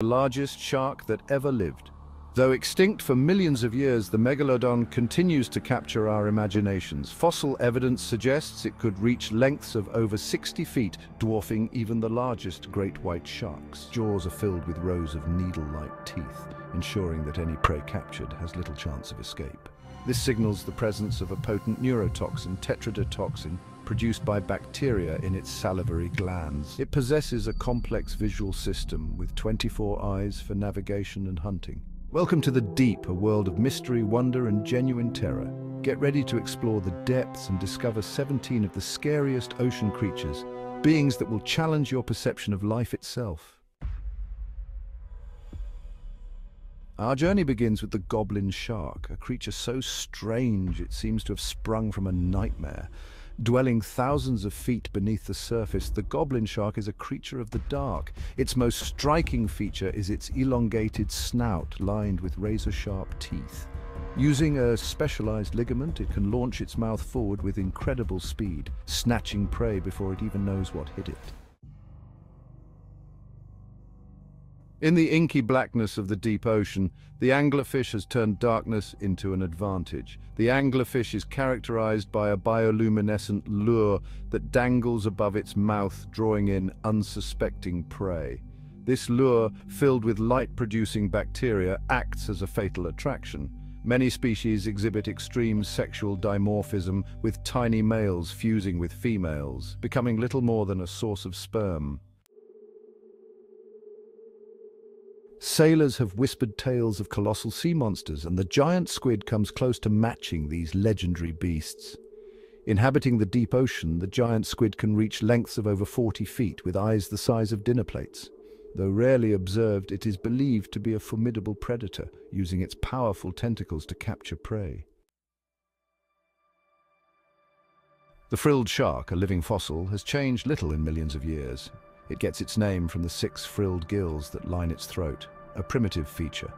The largest shark that ever lived. Though extinct for millions of years, the megalodon continues to capture our imaginations. Fossil evidence suggests it could reach lengths of over 60 feet, dwarfing even the largest great white sharks. Jaws are filled with rows of needle-like teeth, ensuring that any prey captured has little chance of escape. This signals the presence of a potent neurotoxin, tetrodotoxin, produced by bacteria in its salivary glands. It possesses a complex visual system with 24 eyes for navigation and hunting. Welcome to the deep, a world of mystery, wonder, and genuine terror. Get ready to explore the depths and discover 17 of the scariest ocean creatures, beings that will challenge your perception of life itself. Our journey begins with the goblin shark, a creature so strange it seems to have sprung from a nightmare. Dwelling thousands of feet beneath the surface, the goblin shark is a creature of the dark. Its most striking feature is its elongated snout lined with razor-sharp teeth. Using a specialized ligament, it can launch its mouth forward with incredible speed, snatching prey before it even knows what hit it. In the inky blackness of the deep ocean, the anglerfish has turned darkness into an advantage. The anglerfish is characterized by a bioluminescent lure that dangles above its mouth, drawing in unsuspecting prey. This lure, filled with light-producing bacteria, acts as a fatal attraction. Many species exhibit extreme sexual dimorphism, with tiny males fusing with females, becoming little more than a source of sperm. Sailors have whispered tales of colossal sea monsters, and the giant squid comes close to matching these legendary beasts. Inhabiting the deep ocean, the giant squid can reach lengths of over 40 feet with eyes the size of dinner plates. Though rarely observed, it is believed to be a formidable predator, using its powerful tentacles to capture prey. The frilled shark, a living fossil, has changed little in millions of years. It gets its name from the 6 frilled gills that line its throat, a primitive feature.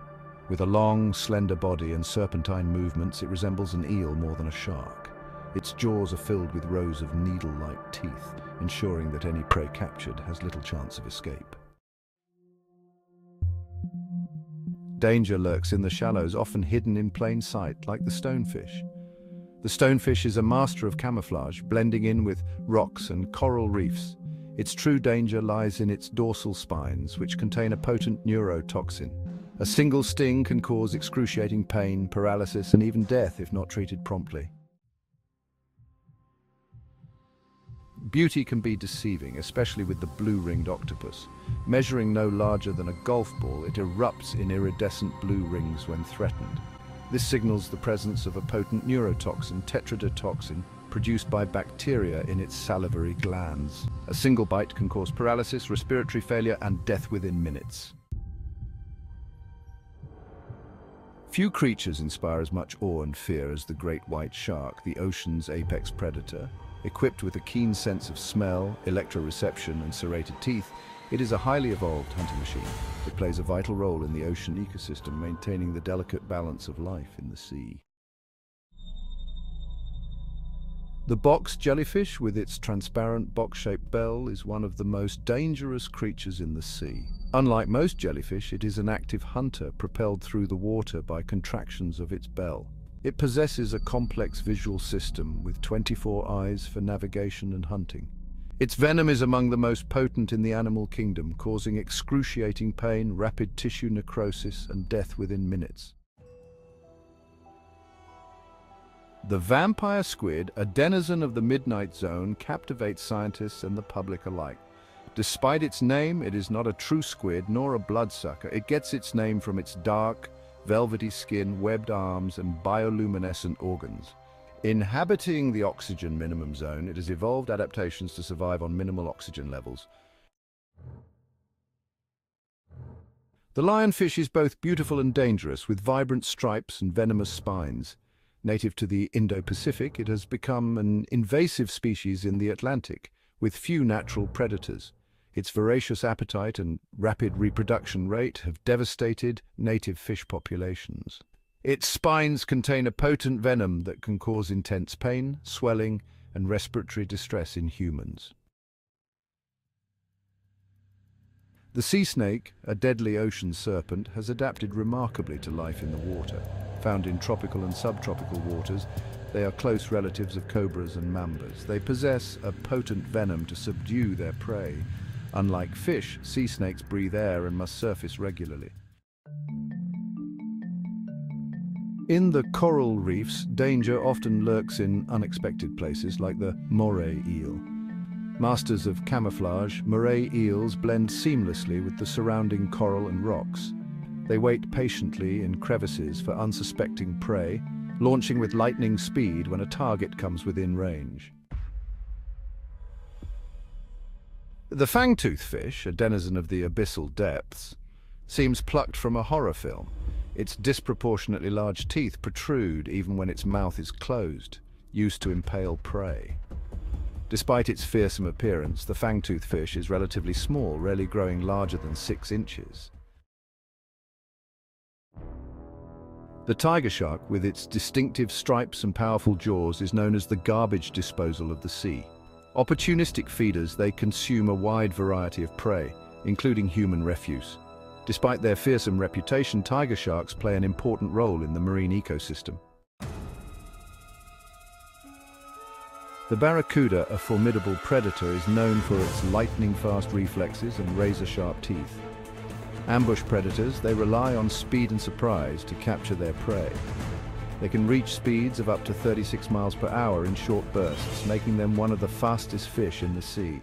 With a long, slender body and serpentine movements, it resembles an eel more than a shark. Its jaws are filled with rows of needle-like teeth, ensuring that any prey captured has little chance of escape. Danger lurks in the shallows, often hidden in plain sight, like the stonefish. The stonefish is a master of camouflage, blending in with rocks and coral reefs. Its true danger lies in its dorsal spines, which contain a potent neurotoxin. A single sting can cause excruciating pain, paralysis, and even death if not treated promptly. Beauty can be deceiving, especially with the blue-ringed octopus. Measuring no larger than a golf ball, it erupts in iridescent blue rings when threatened. This signals the presence of a potent neurotoxin, tetrodotoxin, produced by bacteria in its salivary glands. A single bite can cause paralysis, respiratory failure, and death within minutes. Few creatures inspire as much awe and fear as the great white shark, the ocean's apex predator. Equipped with a keen sense of smell, electroreception, and serrated teeth, it is a highly evolved hunting machine. It plays a vital role in the ocean ecosystem, maintaining the delicate balance of life in the sea. The box jellyfish, with its transparent box-shaped bell, is one of the most dangerous creatures in the sea. Unlike most jellyfish, it is an active hunter, propelled through the water by contractions of its bell. It possesses a complex visual system with 24 eyes for navigation and hunting. Its venom is among the most potent in the animal kingdom, causing excruciating pain, rapid tissue necrosis, and death within minutes. The vampire squid, a denizen of the midnight zone, captivates scientists and the public alike. Despite its name, it is not a true squid nor a bloodsucker. It gets its name from its dark, velvety skin, webbed arms, and bioluminescent organs. Inhabiting the oxygen minimum zone, it has evolved adaptations to survive on minimal oxygen levels. The lionfish is both beautiful and dangerous, with vibrant stripes and venomous spines. Native to the Indo-Pacific, it has become an invasive species in the Atlantic, with few natural predators. Its voracious appetite and rapid reproduction rate have devastated native fish populations. Its spines contain a potent venom that can cause intense pain, swelling, and respiratory distress in humans. The sea snake, a deadly ocean serpent, has adapted remarkably to life in the water. Found in tropical and subtropical waters, they are close relatives of cobras and mambas. They possess a potent venom to subdue their prey. Unlike fish, sea snakes breathe air and must surface regularly. In the coral reefs, danger often lurks in unexpected places like the moray eel. Masters of camouflage, moray eels blend seamlessly with the surrounding coral and rocks. They wait patiently in crevices for unsuspecting prey, launching with lightning speed when a target comes within range. The fangtooth fish, a denizen of the abyssal depths, seems plucked from a horror film. Its disproportionately large teeth protrude even when its mouth is closed, used to impale prey. Despite its fearsome appearance, the fangtooth fish is relatively small, rarely growing larger than 6 inches. The tiger shark, with its distinctive stripes and powerful jaws, is known as the garbage disposal of the sea. Opportunistic feeders, they consume a wide variety of prey, including human refuse. Despite their fearsome reputation, tiger sharks play an important role in the marine ecosystem. The barracuda, a formidable predator, is known for its lightning-fast reflexes and razor-sharp teeth. Ambush predators, they rely on speed and surprise to capture their prey. They can reach speeds of up to 36 miles per hour in short bursts, making them one of the fastest fish in the sea.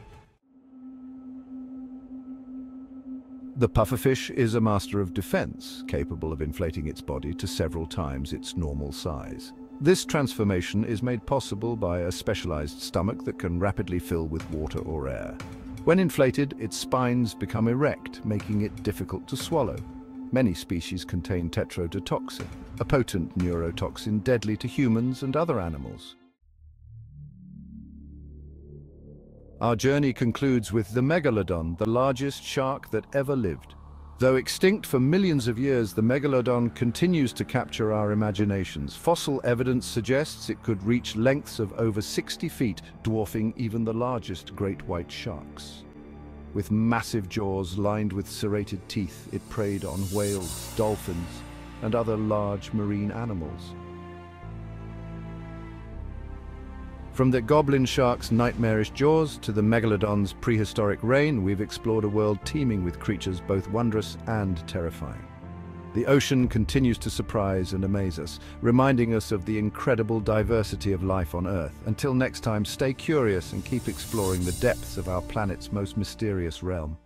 The pufferfish is a master of defense, capable of inflating its body to several times its normal size. This transformation is made possible by a specialized stomach that can rapidly fill with water or air. When inflated, its spines become erect, making it difficult to swallow. Many species contain tetrodotoxin, a potent neurotoxin deadly to humans and other animals. Our journey concludes with the megalodon, the largest shark that ever lived. Though extinct for millions of years, the megalodon continues to capture our imaginations. Fossil evidence suggests it could reach lengths of over 60 feet, dwarfing even the largest great white sharks. With massive jaws lined with serrated teeth, it preyed on whales, dolphins, and other large marine animals. From the goblin shark's nightmarish jaws to the megalodon's prehistoric reign, we've explored a world teeming with creatures both wondrous and terrifying. The ocean continues to surprise and amaze us, reminding us of the incredible diversity of life on Earth. Until next time, stay curious and keep exploring the depths of our planet's most mysterious realm.